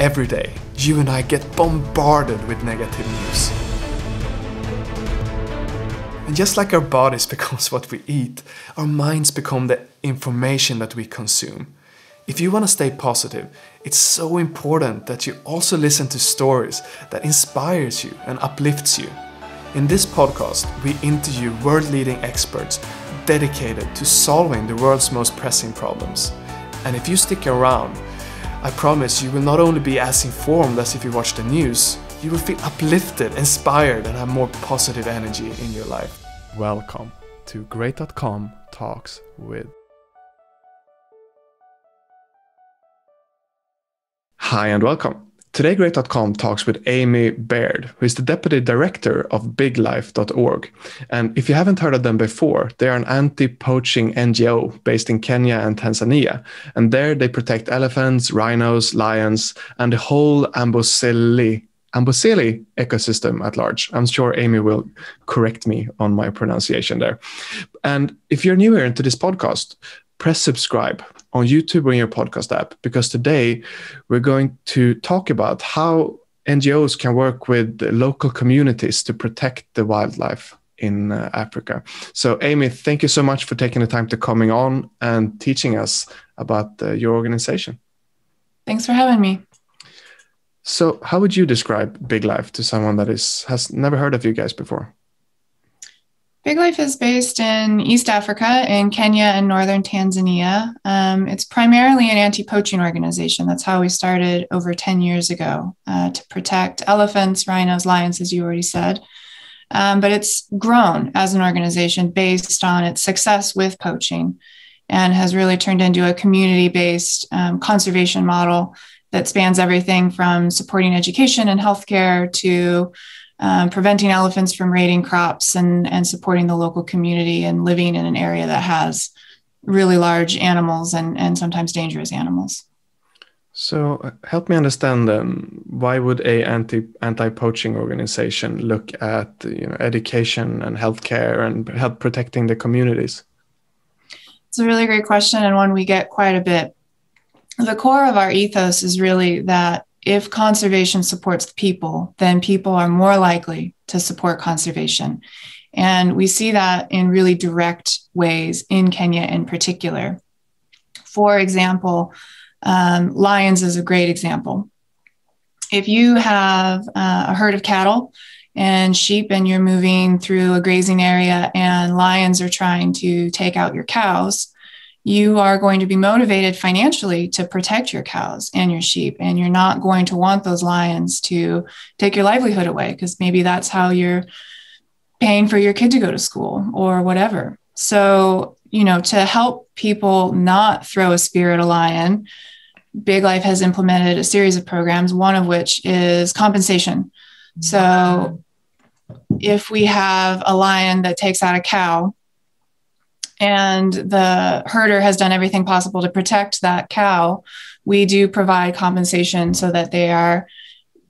Every day, you and I get bombarded with negative news. And just like our bodies becomes what we eat, our minds become the information that we consume. If you want to stay positive, it's so important that you also listen to stories that inspires you and uplifts you. In this podcast, we interview world-leading experts dedicated to solving the world's most pressing problems. And if you stick around, I promise you will not only be as informed as if you watch the news, you will feel uplifted, inspired, and have more positive energy in your life. Welcome to Great.com Talks with. Hi and welcome. Today Great.com talks with Amy Baird, who is the Deputy Director of biglife.org. And if you haven't heard of them before, they are an anti-poaching NGO based in Kenya and Tanzania. And there they protect elephants, rhinos, lions, and the whole Amboseli ecosystem at large. I'm sure Amy will correct me on my pronunciation there. And if you're new here to this podcast, press subscribe on YouTube or in your podcast app, because today we're going to talk about how NGOs can work with local communities to protect the wildlife in Africa. So Amy, thank you so much for taking the time to coming on and teaching us about your organization. Thanks for having me. So how would you describe Big Life to someone that has never heard of you guys before? Big Life is based in East Africa, in Kenya and northern Tanzania. It's primarily an anti-poaching organization. That's how we started over 10 years ago, to protect elephants, rhinos, lions, as you already said. But it's grown as an organization based on its success with poaching and has really turned into a community-based conservation model that spans everything from supporting education and healthcare to preventing elephants from raiding crops and supporting the local community and living in an area that has really large animals and sometimes dangerous animals. So help me understand then, why would a anti-poaching organization look at education and healthcare and help protecting the communities? It's a really great question and one we get quite a bit. The core of our ethos is really that if conservation supports the people, then people are more likely to support conservation. And we see that in really direct ways in Kenya in particular. For example, lions is a great example. If you have a herd of cattle and sheep and you're moving through a grazing area and lions are trying to take out your cows, you are going to be motivated financially to protect your cows and your sheep, and you're not going to want those lions to take your livelihood away because maybe that's how you're paying for your kid to go to school or whatever. So, to help people not throw a spear at a lion, Big Life has implemented a series of programs, one of which is compensation. So if we have a lion that takes out a cow, and the herder has done everything possible to protect that cow, we do provide compensation so that they are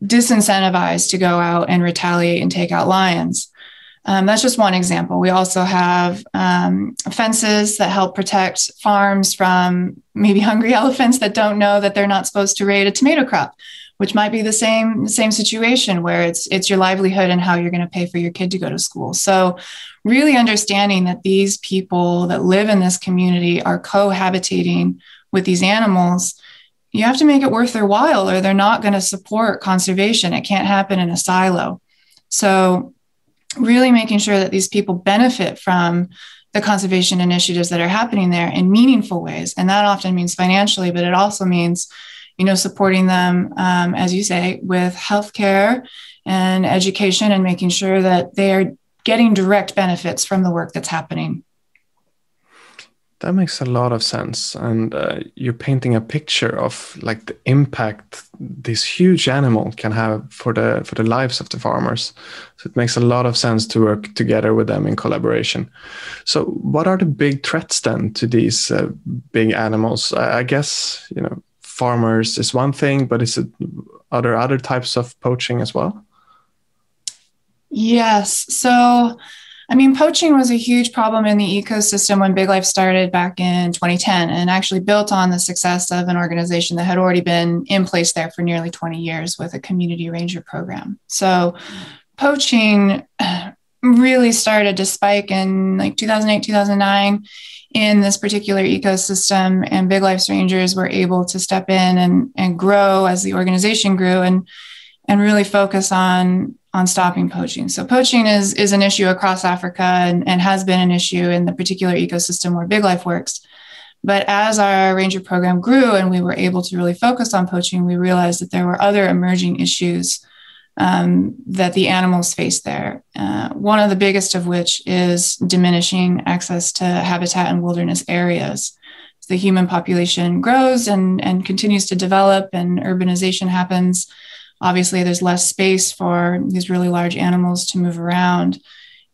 disincentivized to go out and retaliate and take out lions. That's just one example. We also have fences that help protect farms from maybe hungry elephants that don't know that they're not supposed to raid a tomato crop, which might be the same situation where it's your livelihood and how you're going to pay for your kid to go to school. So really understanding that these people that live in this community are cohabitating with these animals, you have to make it worth their while or they're not going to support conservation. It can't happen in a silo. So really making sure that these people benefit from the conservation initiatives that are happening there in meaningful ways. And that often means financially, but it also means supporting them, as you say, with healthcare and education and making sure that they are getting direct benefits from the work that's happening. That makes a lot of sense. And you're painting a picture of like the impact this huge animal can have for the lives of the farmers. So it makes a lot of sense to work together with them in collaboration. So what are the big threats then to these big animals? I guess, farmers is one thing, but are there other types of poaching as well? Yes. So I mean, poaching was a huge problem in the ecosystem when Big Life started back in 2010, and actually built on the success of an organization that had already been in place there for nearly 20 years with a community ranger program. So poaching really started to spike in like 2008, 2009 in this particular ecosystem, and Big Life's rangers were able to step in and grow as the organization grew and really focus on stopping poaching. So poaching is an issue across Africa and has been an issue in the particular ecosystem where Big Life works. But as our ranger program grew and we were able to really focus on poaching, we realized that there were other emerging issues that the animals face there. One of the biggest of which is diminishing access to habitat and wilderness areas. So the human population grows and continues to develop, and urbanization happens. Obviously, there's less space for these really large animals to move around.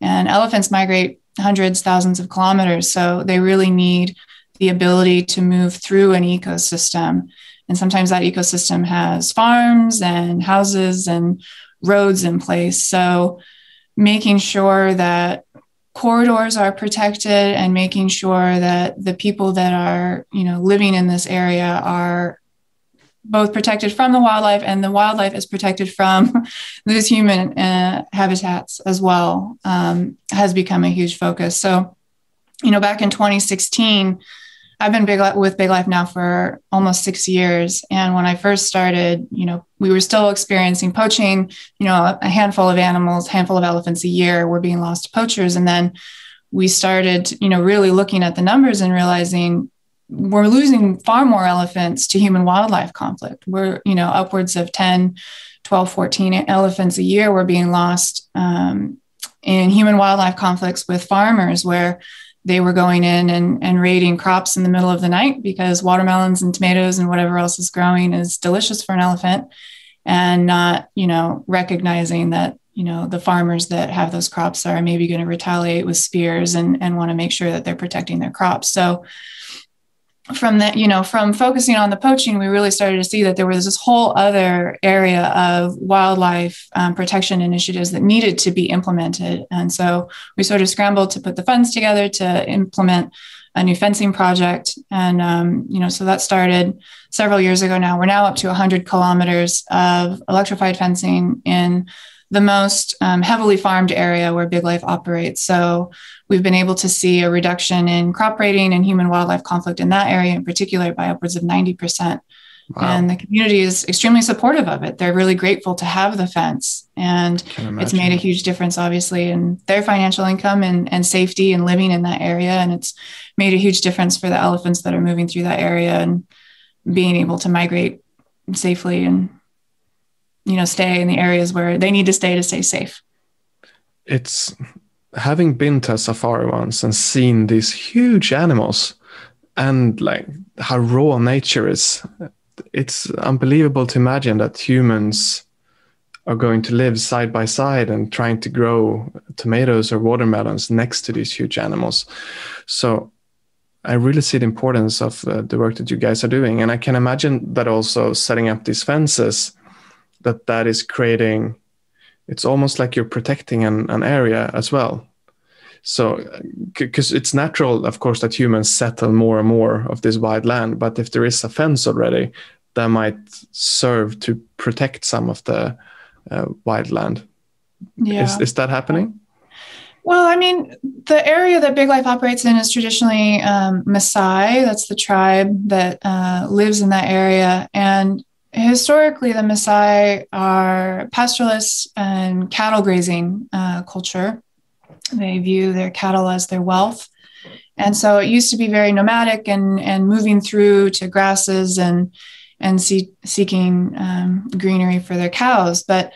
And elephants migrate hundreds, thousands of kilometers, so they really need the ability to move through an ecosystem. And sometimes that ecosystem has farms and houses and roads in place. So making sure that corridors are protected and making sure that the people that are, you know, living in this area are both protected from the wildlife, and the wildlife is protected from these human habitats as well, has become a huge focus. So, you know, back in 2016, I've been with Big Life now for almost 6 years. And when I first started, you know, we were still experiencing poaching. You know, a handful of animals, handful of elephants a year were being lost to poachers. And then we started, you know, really looking at the numbers and realizing we're losing far more elephants to human wildlife conflict. We're, you know, upwards of 10, 12, 14 elephants a year were being lost in human wildlife conflicts with farmers, where they were going in and raiding crops in the middle of the night because watermelons and tomatoes and whatever else is growing is delicious for an elephant, and not, you know, recognizing that, you know, the farmers that have those crops are maybe going to retaliate with spears and want to make sure that they're protecting their crops. So from that, you know, from focusing on the poaching, we really started to see that there was this whole other area of wildlife protection initiatives that needed to be implemented. And so we sort of scrambled to put the funds together to implement a new fencing project. And, you know, so that started several years ago now. We're now up to 100 kilometers of electrified fencing in the most heavily farmed area where Big Life operates. So we've been able to see a reduction in crop raiding and human wildlife conflict in that area in particular by upwards of 90%. Wow. And the community is extremely supportive of it. They're really grateful to have the fence, and it's made a huge difference, obviously, in their financial income and safety and living in that area. And it's made a huge difference for the elephants that are moving through that area and being able to migrate safely and, you know, stay in the areas where they need to stay safe. It's having been to a safari once and seen these huge animals and like how raw nature is, it's unbelievable to imagine that humans are going to live side by side and trying to grow tomatoes or watermelons next to these huge animals. So I really see the importance of the work that you guys are doing. And I can imagine that also setting up these fences, that is creating, it's almost like you're protecting an area as well. So, because it's natural, of course, that humans settle more and more of this wide land, but if there is a fence already, that might serve to protect some of the wide land. Yeah. Is that happening? Well, I mean, the area that Big Life operates in is traditionally Maasai. That's the tribe that lives in that area. And historically, the Maasai are pastoralists and cattle grazing culture. They view their cattle as their wealth. And so it used to be very nomadic and moving through to grasses and seeking greenery for their cows. But,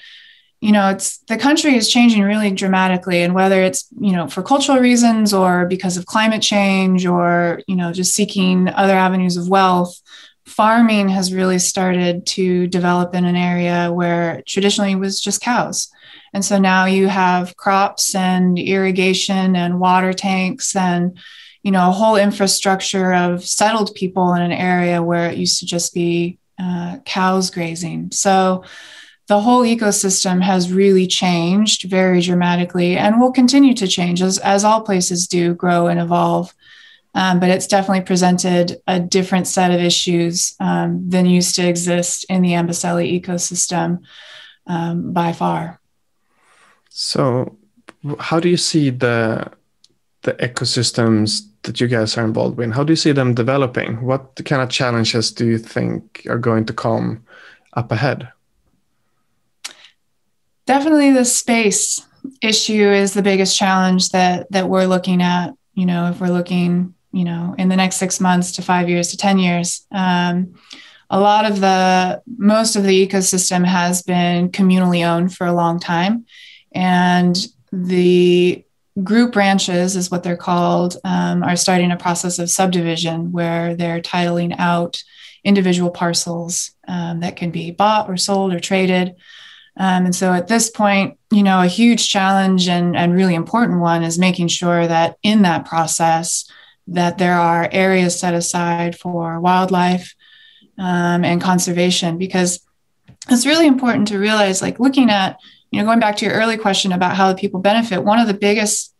you know, it's, the country is changing really dramatically. And whether it's, you know, for cultural reasons or because of climate change or, you know, just seeking other avenues of wealth, farming has really started to develop in an area where traditionally was just cows. And so now you have crops and irrigation and water tanks and, you know, a whole infrastructure of settled people in an area where it used to just be cows grazing. So the whole ecosystem has really changed very dramatically and will continue to change as all places do grow and evolve. But it's definitely presented a different set of issues than used to exist in the Amboseli ecosystem by far. So how do you see the ecosystems that you guys are involved in? How do you see them developing? What kind of challenges do you think are going to come up ahead? Definitely the space issue is the biggest challenge that we're looking at. You know, if we're looking, you know, in the next 6 months to 5 years to 10 years, most of the ecosystem has been communally owned for a long time. And the group ranches is what they're called, are starting a process of subdivision where they're titling out individual parcels that can be bought or sold or traded. And so at this point, you know, a huge challenge and really important one is making sure that in that process that there are areas set aside for wildlife and conservation, because it's really important to realize, like looking at, you know, going back to your early question about how the people benefit, one of the biggest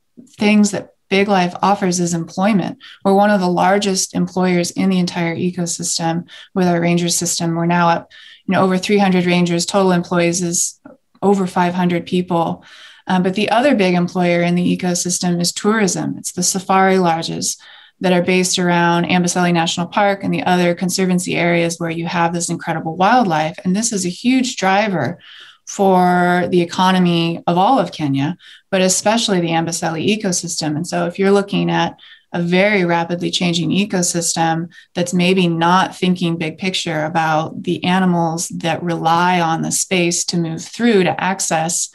things that Big Life offers is employment. We're one of the largest employers in the entire ecosystem with our ranger system. We're now up, you know, over 300 rangers, total employees is over 500 people. But the other big employer in the ecosystem is tourism. It's the safari lodges that are based around Amboseli National Park and the other conservancy areas where you have this incredible wildlife. And this is a huge driver for the economy of all of Kenya, but especially the Amboseli ecosystem. And so if you're looking at a very rapidly changing ecosystem that's maybe not thinking big picture about the animals that rely on the space to move through to access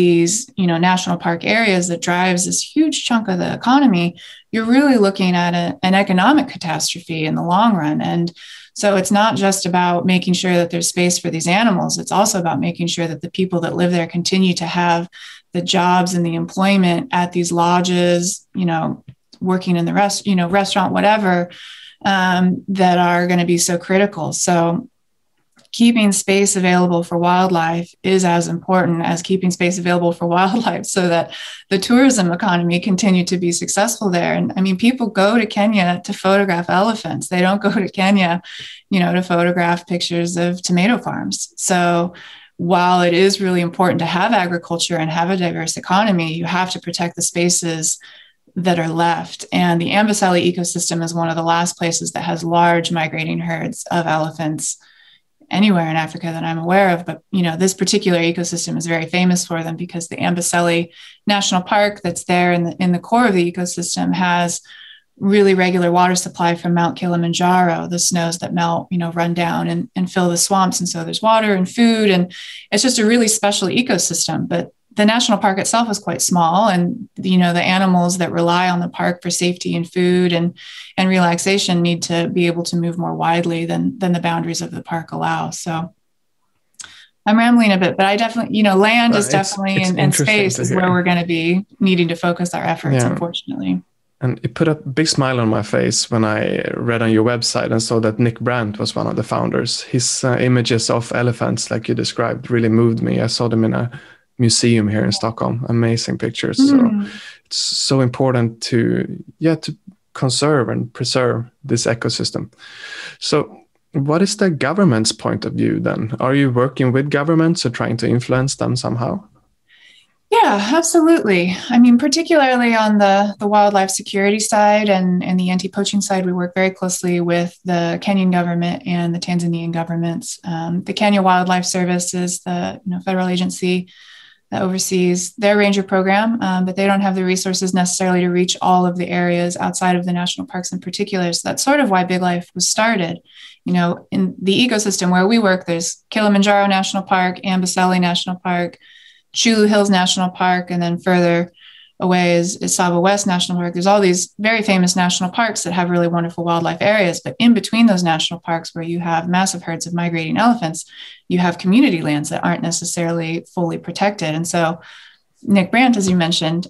these, you know, national park areas that drives this huge chunk of the economy, you're really looking at an economic catastrophe in the long run. And so it's not just about making sure that there's space for these animals. It's also about making sure that the people that live there continue to have the jobs and the employment at these lodges, you know, working in the restaurant, whatever, that are going to be so critical. So keeping space available for wildlife is as important as keeping space available for wildlife so that the tourism economy continue to be successful there. And I mean, people go to Kenya to photograph elephants. They don't go to Kenya, you know, to photograph pictures of tomato farms. So while it is really important to have agriculture and have a diverse economy, you have to protect the spaces that are left. And the Amboseli ecosystem is one of the last places that has large migrating herds of elephants anywhere in Africa that I'm aware of. But, you know, this particular ecosystem is very famous for them because the Amboseli National Park that's there in the core of the ecosystem has really regular water supply from Mount Kilimanjaro. The snows that melt, you know, run down and fill the swamps. And so there's water and food, and it's just a really special ecosystem. But the national park itself is quite small, and, you know, the animals that rely on the park for safety and food and relaxation need to be able to move more widely than the boundaries of the park allow. So I'm rambling a bit, but I definitely, you know, land is definitely, and space is where we're going to be needing to focus our efforts, unfortunately. And it put a big smile on my face when I read on your website and saw that Nick Brandt was one of the founders. His images of elephants, like you described, really moved me. I saw them in a museum here in Stockholm. Amazing pictures. So it's so important to conserve and preserve this ecosystem. So what is the government's point of view then? Are you working with governments or trying to influence them somehow? Yeah, absolutely. I mean, particularly on the wildlife security side and the anti-poaching side, we work very closely with the Kenyan government and the Tanzanian governments. The Kenya Wildlife Service is the federal agency that oversees their ranger program, but they don't have the resources necessarily to reach all of the areas outside of the national parks in particular. So that's sort of why Big Life was started. You know, in the ecosystem where we work, there's Kilimanjaro National Park, Amboseli National Park, Chulu Hills National Park, and then further away is Tsavo West National Park. There's all these very famous national parks that have really wonderful wildlife areas. But in between those national parks where you have massive herds of migrating elephants, you have community lands that aren't necessarily fully protected. And so Nick Brandt, as you mentioned,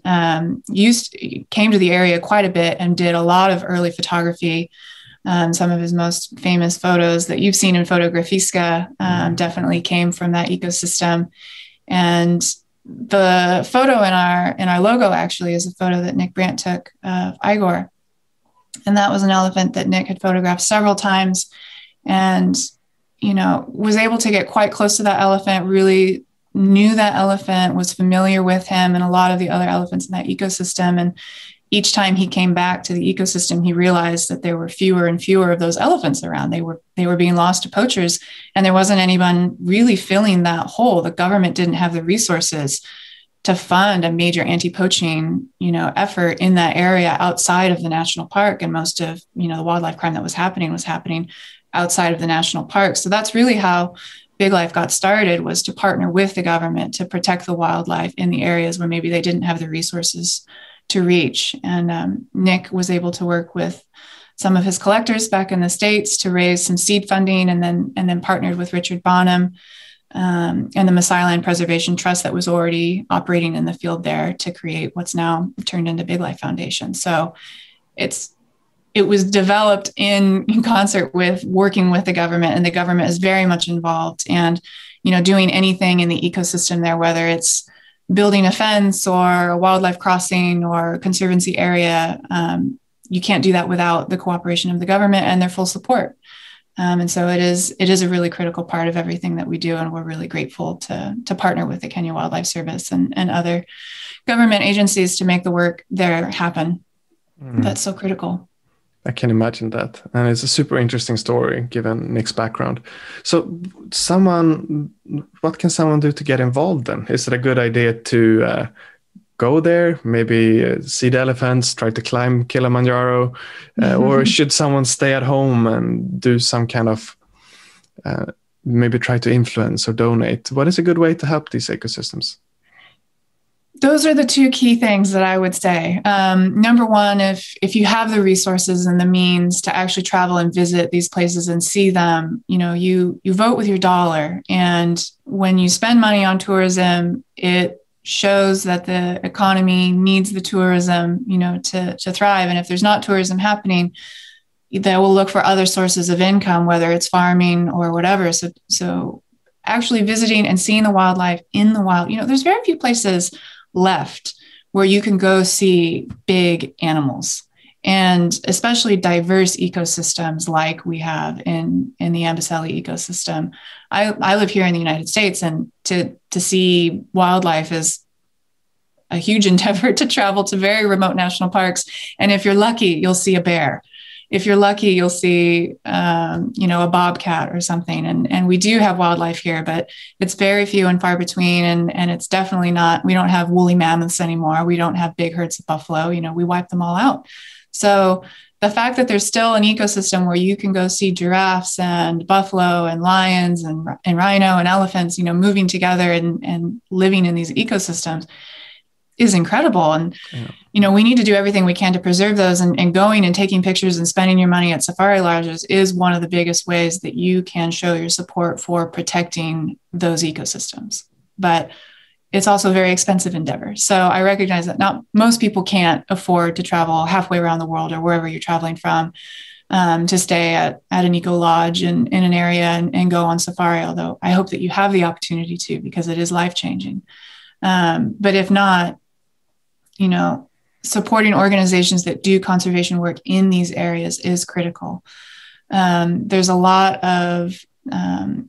came to the area quite a bit and did a lot of early photography Some of his most famous photos that you've seen in Fotografiska definitely came from that ecosystem. And the photo in our logo actually is a photo that Nick Brandt took of Igor. And that was an elephant that Nick had photographed several times and, you know, was able to get quite close to that elephant, really knew that elephant, was familiar with him and a lot of the other elephants in that ecosystem. And each time he came back to the ecosystem, he realized that there were fewer and fewer of those elephants around. They were being lost to poachers, and there wasn't anyone really filling that hole. The government didn't have the resources to fund a major anti-poaching, you know, effort in that area outside of the national park. And most of, you know, the wildlife crime that was happening outside of the national park. So that's really how Big Life got started, was to partner with the government to protect the wildlife in the areas where maybe they didn't have the resources to reach. And Nick was able to work with some of his collectors back in the States to raise some seed funding, and then partnered with Richard Bonham and the Masai Land Preservation Trust that was already operating in the field there to create what's now turned into Big Life Foundation. So it was developed in concert with working with the government, and the government is very much involved, and, you know, doing anything in the ecosystem there, whether it's building a fence or a wildlife crossing or conservancy area, you can't do that without the cooperation of the government and their full support. And so it is a really critical part of everything that we do. And we're really grateful to partner with the Kenya Wildlife Service and other government agencies to make the work there happen. Mm. That's so critical. I can imagine that. And it's a super interesting story given Nick's background. So what can someone do to get involved then? Is it a good idea to go there, maybe see the elephants, try to climb Kilimanjaro, or should someone stay at home and do some kind of, maybe try to influence or donate? What is a good way to help these ecosystems? Those are the two key things that I would say. Number one, if you have the resources and the means to actually travel and visit these places and see them, you know, you vote with your dollar. And when you spend money on tourism, it shows that the economy needs the tourism, you know, to thrive. And if there's not tourism happening, they will look for other sources of income, whether it's farming or whatever. So actually visiting and seeing the wildlife in the wild, you know, there's very few places left where you can go see big animals, and especially diverse ecosystems like we have in the Amboseli ecosystem. I live here in the United States, and to see wildlife is a huge endeavor. To travel to very remote national parks, and if you're lucky, you'll see a bear. If you're lucky, you'll see, you know, a bobcat or something. And we do have wildlife here, but it's very few and far between. And it's definitely not, we don't have woolly mammoths anymore. We don't have big herds of buffalo. You know, we wipe them all out. So the fact that there's still an ecosystem where you can go see giraffes and buffalo and lions and rhino and elephants, you know, moving together and living in these ecosystems is incredible. And, you know, we need to do everything we can to preserve those, and going and taking pictures and spending your money at safari lodges is one of the biggest ways that you can show your support for protecting those ecosystems. But it's also a very expensive endeavor. So I recognize that not most people can't afford to travel halfway around the world or wherever you're traveling from to stay at an eco lodge in an area and go on safari. Although I hope that you have the opportunity to, because it is life-changing. But if not, you know, supporting organizations that do conservation work in these areas is critical. There's a lot of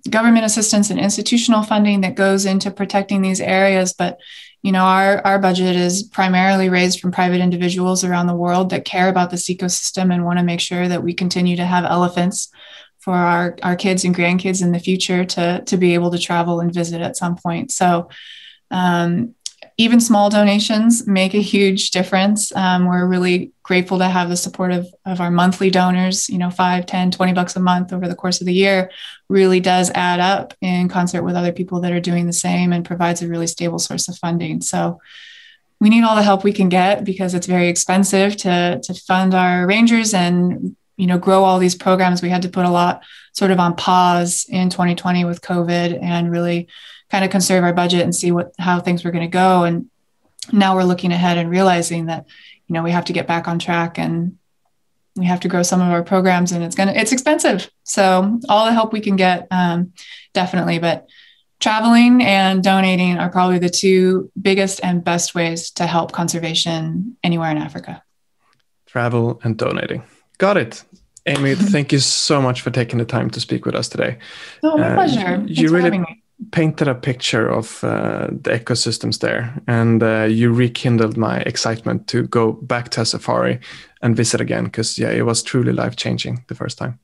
government assistance and institutional funding that goes into protecting these areas. But, you know, our budget is primarily raised from private individuals around the world that care about this ecosystem and want to make sure that we continue to have elephants for our kids and grandkids in the future to be able to travel and visit at some point. So, even small donations make a huge difference. We're really grateful to have the support of our monthly donors. You know, $5, $10, $20 a month over the course of the year really does add up in concert with other people that are doing the same, and provides a really stable source of funding. So we need all the help we can get, because it's very expensive to fund our rangers and, you know, grow all these programs. We had to put a lot sort of on pause in 2020 with COVID and really kind of conserve our budget and see how things were going to go. And now we're looking ahead and realizing that, you know, we have to get back on track and we have to grow some of our programs, and it's expensive. So all the help we can get, definitely, but traveling and donating are probably the two biggest and best ways to help conservation anywhere in Africa. Travel and donating. Got it. Amy, thank you so much for taking the time to speak with us today. Oh, my pleasure. Thanks for having me. Painted a picture of the ecosystems there, and you rekindled my excitement to go back to a safari and visit again, because it was truly life-changing the first time.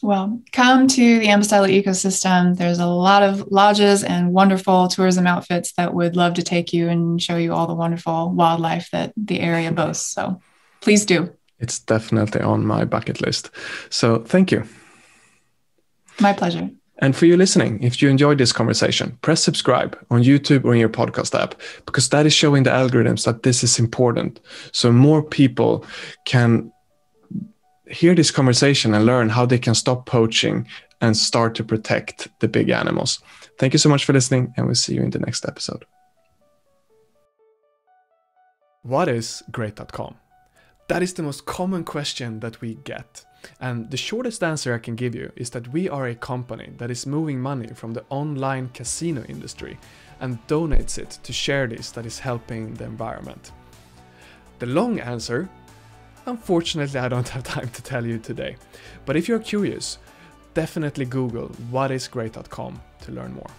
Well, come to the Amboseli ecosystem. There's a lot of lodges and wonderful tourism outfits that would love to take you and show you all the wonderful wildlife that the area boasts. So please do. It's definitely on my bucket list. So thank you. My pleasure. And for you listening, if you enjoyed this conversation, press subscribe on YouTube or in your podcast app, because that is showing the algorithms that this is important. So more people can hear this conversation and learn how they can stop poaching and start to protect the big animals. Thank you so much for listening, and we'll see you in the next episode. What is Great.com? That is the most common question that we get. And the shortest answer I can give you is that we are a company that is moving money from the online casino industry and donates it to charities that is helping the environment. The long answer, unfortunately, I don't have time to tell you today. But if you're curious, definitely Google what is Great.com to learn more.